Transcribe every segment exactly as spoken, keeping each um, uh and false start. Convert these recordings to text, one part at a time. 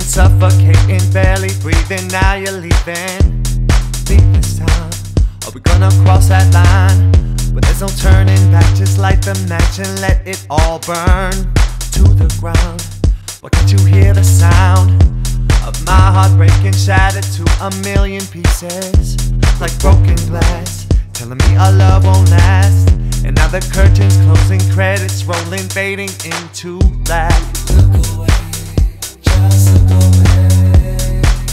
choking, suffocating, barely breathing. Now you're leaving. Leave this time. Are we gonna cross that line? But there's no turning back. Just light the match and let it all burn to the ground. Why can't you hear the sound of my heart breaking, shattered to a million pieces, like broken glass, telling me our love won't last. And now the curtains closing, credits rolling, fading into black. Look away, just look away.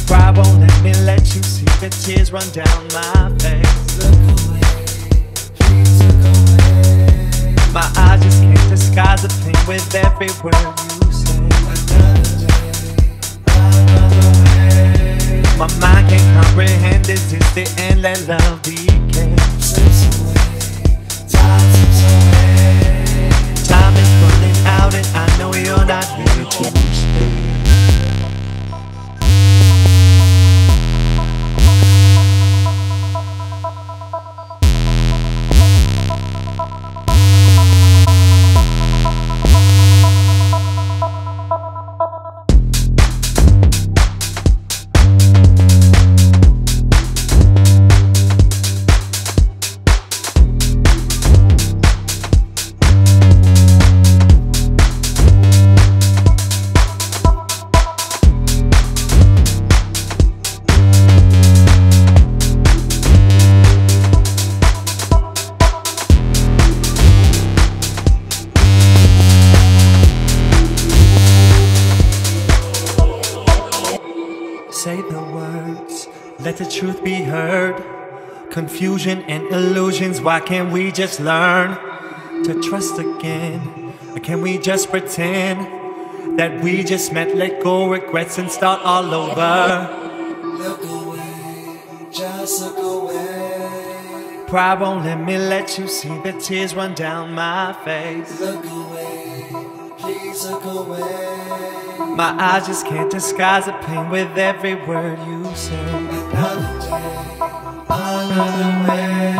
Cry won't let me let you see the tears run down my face. Look away, please look away. My eyes just can't disguise the pain with every word you say. Another way, another way. My mind can't comprehend this. Is the end that love became? Say the words, let the truth be heard. Confusion and illusions, why can't we just learn to trust again? Or can we just pretend that we just met, let go regrets and start all over? Look away, just look away. Pride won't let me let you see the tears run down my face. Look away, please look away. My eyes just can't disguise the pain with every word you say. Another day, another way.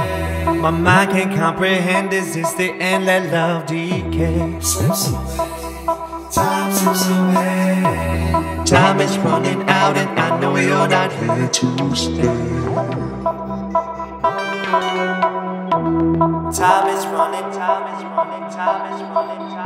My mind can't comprehend, is this the end? Let love decay. Slips away, time slips away. Time is running out and I know you're not here to stay. Time is running, time is running, time is running, time is